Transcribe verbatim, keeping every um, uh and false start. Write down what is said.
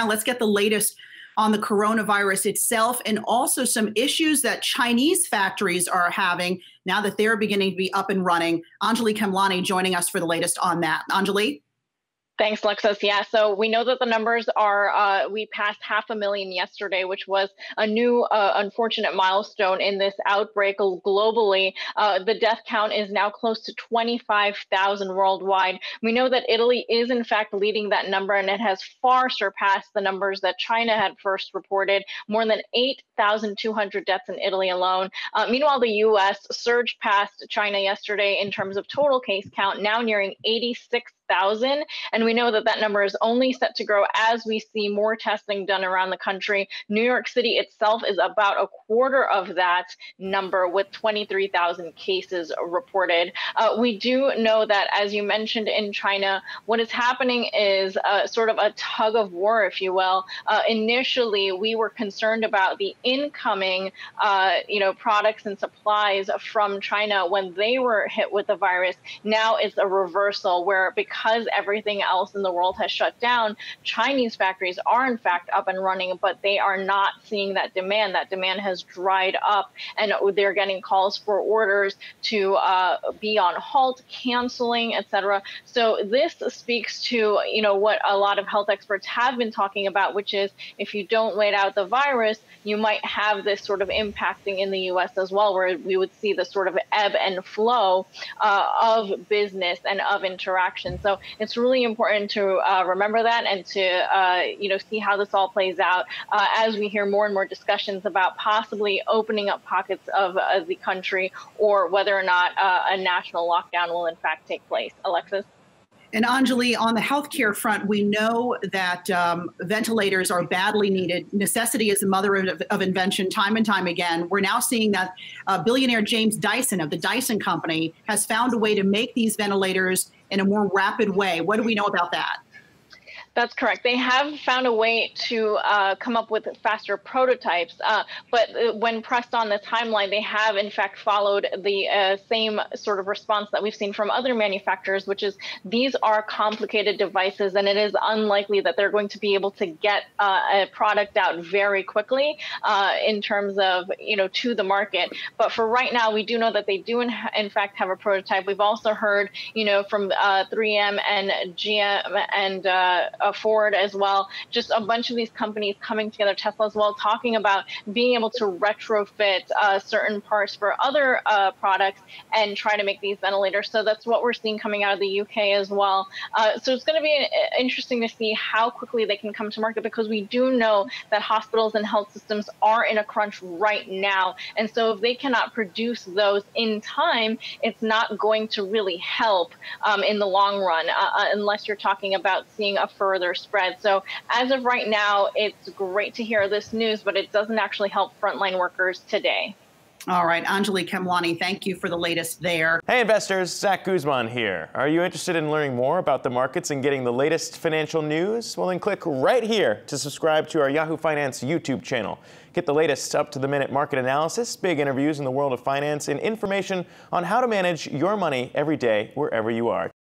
Now let's get the latest on the coronavirus itself and also some issues that Chinese factories are having now that they're beginning to be up and running. Anjalee Khemlani joining us for the latest on that. Anjalee? Thanks, Alexis. Yeah, so we know that the numbers are, uh, we passed half a million yesterday, which was a new uh, unfortunate milestone in this outbreak globally. Uh, the death count is now close to twenty-five thousand worldwide. We know that Italy is, in fact, leading that number, and it has far surpassed the numbers that China had first reported, more than eight thousand two hundred deaths in Italy alone. Uh, meanwhile, the U S surged past China yesterday in terms of total case count, now nearing eighty-six thousand, and we know that that number is only set to grow as we see more testing done around the country. New York City itself is about a quarter of that number with twenty-three thousand cases reported. Uh, we do know that, as you mentioned, in China, what is happening is uh, sort of a tug of war, if you will. Uh, initially, we were concerned about the incoming, uh, you know, products and supplies from China when they were hit with the virus. Now it's a reversal where, because Because everything else in the world has shut down, Chinese factories are in fact up and running, but they are not seeing that demand. That demand has dried up, and they're getting calls for orders to uh, be on halt, canceling, et cetera. So this speaks to, you know, what a lot of health experts have been talking about, which is if you don't wait out the virus, you might have this sort of impacting in the U S as well, where we would see the sort of ebb and flow uh, of business and of interaction. So it's really important to uh, remember that and to, uh, you know, see how this all plays out uh, as we hear more and more discussions about possibly opening up pockets of uh, the country, or whether or not uh, a national lockdown will in fact take place. Alexis? And Anjalee, on the healthcare front, we know that um, ventilators are badly needed. Necessity is the mother of, of invention, time and time again. We're now seeing that uh, billionaire James Dyson of the Dyson Company has found a way to make these ventilators in a more rapid way. What do we know about that? That's correct. They have found a way to uh, come up with faster prototypes, uh, but when pressed on the timeline, they have in fact followed the uh, same sort of response that we've seen from other manufacturers, which is these are complicated devices, and it is unlikely that they're going to be able to get uh, a product out very quickly uh, in terms of, you know, to the market. But for right now, we do know that they do in, in fact have a prototype. We've also heard, you know, from uh, three M and G M and uh, Ford as well, just a bunch of these companies coming together, Tesla as well, talking about being able to retrofit uh, certain parts for other uh, products and try to make these ventilators. So that's what we're seeing coming out of the U K as well. Uh, so it's going to be interesting to see how quickly they can come to market, because we do know that hospitals and health systems are in a crunch right now. And so if they cannot produce those in time, it's not going to really help um, in the long run, uh, unless you're talking about seeing a further Further spread. So as of right now, it's great to hear this news, but it doesn't actually help frontline workers today. All right, Anjalee Khemlani, thank you for the latest there. Hey investors, Zach Guzman here. Are you interested in learning more about the markets and getting the latest financial news? Well, then click right here to subscribe to our Yahoo Finance YouTube channel. Get the latest up-to-the-minute market analysis, big interviews in the world of finance, and information on how to manage your money every day wherever you are.